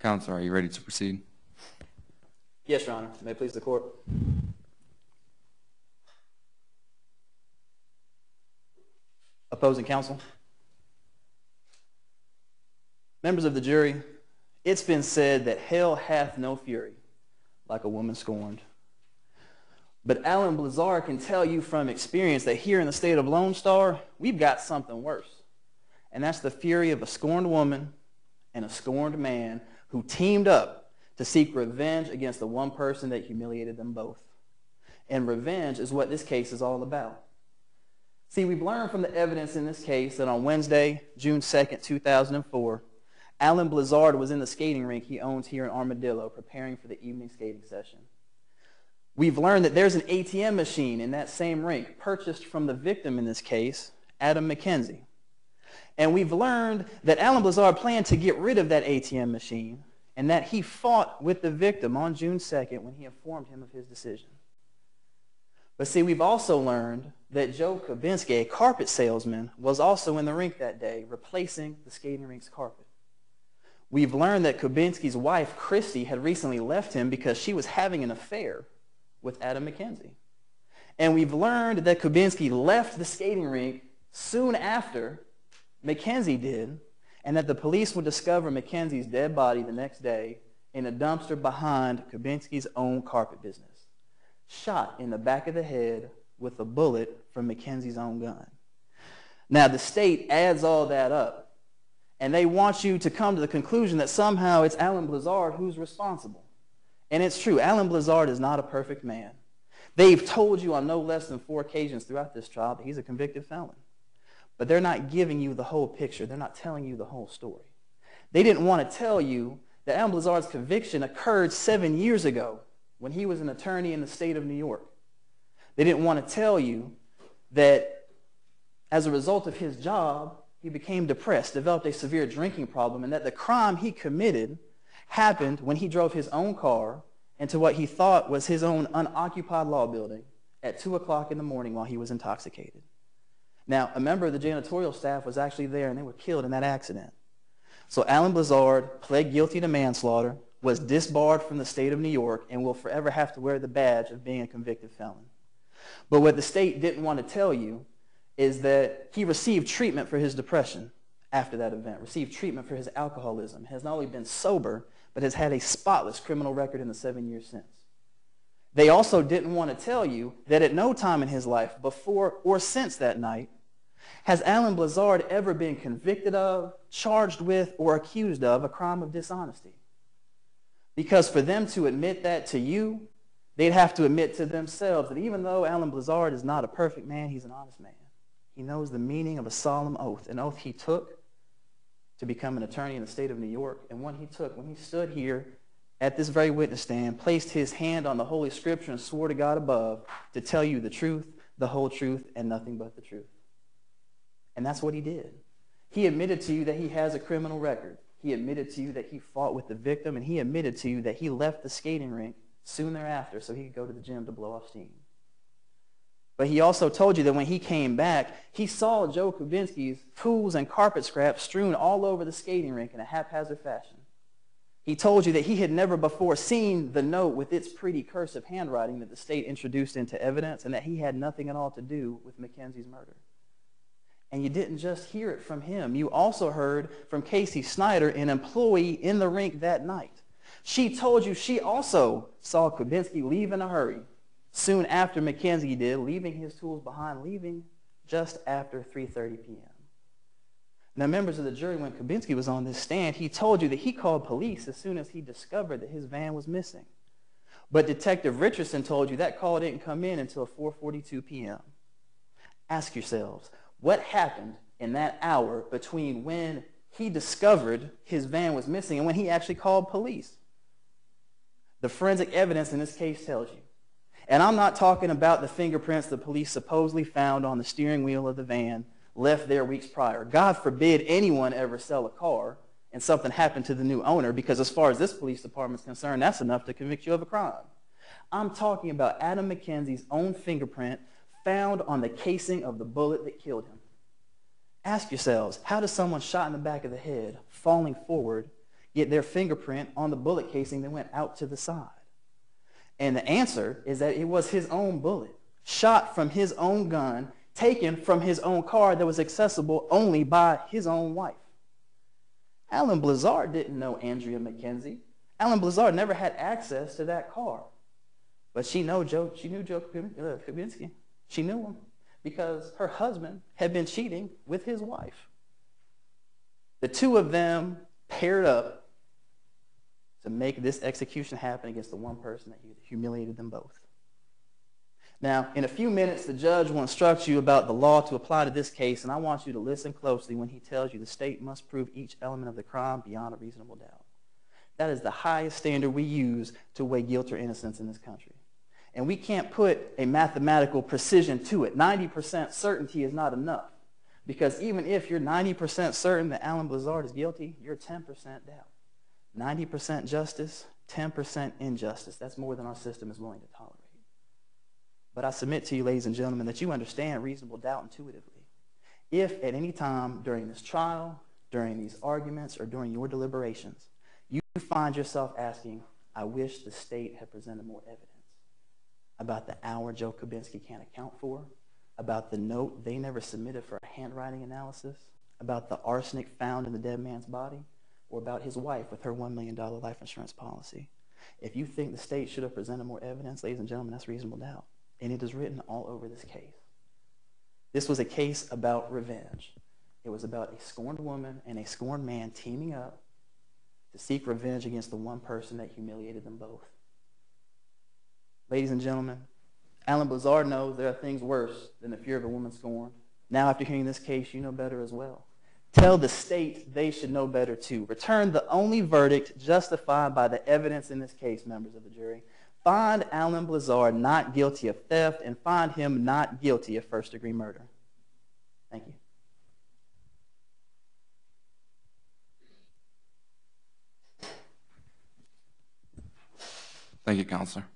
Counselor, are you ready to proceed? Yes, Your Honor. May it please the court. Opposing counsel. Members of the jury, it's been said that hell hath no fury like a woman scorned. But Alan Blizzard can tell you from experience that here in the state of Lone Star, we've got something worse. And that's the fury of a scorned woman and a scorned man who teamed up to seek revenge against the one person that humiliated them both. And revenge is what this case is all about. See, we've learned from the evidence in this case that on Wednesday, June 2nd, 2004, Alan Blizzard was in the skating rink he owns here in Armadillo preparing for the evening skating session. We've learned that there's an ATM machine in that same rink purchased from the victim in this case, Adam McKenzie. And we've learned that Alan Blizzard planned to get rid of that ATM machine and that he fought with the victim on June 2nd when he informed him of his decision. But see, we've also learned that Joe Kubinski, a carpet salesman, was also in the rink that day, replacing the skating rink's carpet. We've learned that Kubinski's wife, Christy, had recently left him because she was having an affair with Adam McKenzie. And we've learned that Kubinski left the skating rink soon after McKenzie did, and that the police would discover McKenzie's dead body the next day in a dumpster behind Kubinski's own carpet business, shot in the back of the head with a bullet from McKenzie's own gun. Now, the state adds all that up, and they want you to come to the conclusion that somehow it's Alan Blizzard who's responsible. And it's true, Alan Blizzard is not a perfect man. They've told you on no less than 4 occasions throughout this trial that he's a convicted felon. But they're not giving you the whole picture. They're not telling you the whole story. They didn't want to tell you that Alan Blizzard's conviction occurred 7 years ago when he was an attorney in the state of New York. They didn't want to tell you that as a result of his job, he became depressed, developed a severe drinking problem, and that the crime he committed happened when he drove his own car into what he thought was his own unoccupied law building at 2 o'clock in the morning while he was intoxicated. Now, a member of the janitorial staff was actually there, and they were killed in that accident. So Alan Blizzard pled guilty to manslaughter, was disbarred from the state of New York, and will forever have to wear the badge of being a convicted felon. But what the state didn't want to tell you is that he received treatment for his depression after that event, received treatment for his alcoholism, has not only been sober, but has had a spotless criminal record in the 7 years since. They also didn't want to tell you that at no time in his life, before or since that night, has Alan Blizzard ever been convicted of, charged with, or accused of a crime of dishonesty. Because for them to admit that to you, they'd have to admit to themselves that even though Alan Blizzard is not a perfect man, he's an honest man. He knows the meaning of a solemn oath, an oath he took to become an attorney in the state of New York, and one he took when he stood here at this very witness stand, placed his hand on the Holy Scripture and swore to God above to tell you the truth, the whole truth, and nothing but the truth. And that's what he did. He admitted to you that he has a criminal record. He admitted to you that he fought with the victim, and he admitted to you that he left the skating rink soon thereafter so he could go to the gym to blow off steam. But he also told you that when he came back, he saw Joe Kubinski's tools and carpet scraps strewn all over the skating rink in a haphazard fashion. He told you that he had never before seen the note with its pretty cursive handwriting that the state introduced into evidence, and that he had nothing at all to do with McKenzie's murder. And you didn't just hear it from him. You also heard from Casey Snyder, an employee in the rink that night. She told you she also saw Kubinski leave in a hurry soon after McKenzie did, leaving his tools behind, leaving just after 3:30 p.m. Now, members of the jury, when Kubinski was on this stand, he told you that he called police as soon as he discovered that his van was missing. But Detective Richardson told you that call didn't come in until 4:42 p.m. Ask yourselves, what happened in that hour between when he discovered his van was missing and when he actually called police? The forensic evidence in this case tells you. And I'm not talking about the fingerprints the police supposedly found on the steering wheel of the van left there weeks prior. God forbid anyone ever sell a car and something happened to the new owner, because as far as this police department's concerned, that's enough to convict you of a crime. I'm talking about Adam McKenzie's own fingerprint found on the casing of the bullet that killed him. Ask yourselves, how does someone shot in the back of the head, falling forward, get their fingerprint on the bullet casing that went out to the side? And the answer is that it was his own bullet, shot from his own gun, taken from his own car that was accessible only by his own wife. Alan Blizzard didn't know Andrea McKenzie. Alan Blizzard never had access to that car. But she knew Joe Kubinski. She knew him because her husband had been cheating with his wife. The two of them paired up to make this execution happen against the one person that humiliated them both. Now, in a few minutes, the judge will instruct you about the law to apply to this case, and I want you to listen closely when he tells you the state must prove each element of the crime beyond a reasonable doubt. That is the highest standard we use to weigh guilt or innocence in this country. And we can't put a mathematical precision to it. 90% certainty is not enough, because even if you're 90% certain that Alan Blizzard is guilty, you're 10% doubt. 90% justice, 10% injustice. That's more than our system is willing to tolerate. But I submit to you, ladies and gentlemen, that you understand reasonable doubt intuitively. If at any time during this trial, during these arguments, or during your deliberations, you find yourself asking, I wish the state had presented more evidence about the hour Joe Kubinski can't account for, about the note they never submitted for a handwriting analysis, about the arsenic found in the dead man's body, or about his wife with her $1 million life insurance policy. If you think the state should have presented more evidence, ladies and gentlemen, that's reasonable doubt. And it is written all over this case. This was a case about revenge. It was about a scorned woman and a scorned man teaming up to seek revenge against the one person that humiliated them both. Ladies and gentlemen, Alan Blizzard knows there are things worse than the fear of a woman scorned. Now, after hearing this case, you know better as well. Tell the state they should know better too. Return the only verdict justified by the evidence in this case, members of the jury. Find Alan Blizzard not guilty of theft and find him not guilty of first-degree murder. Thank you. Thank you, Counselor.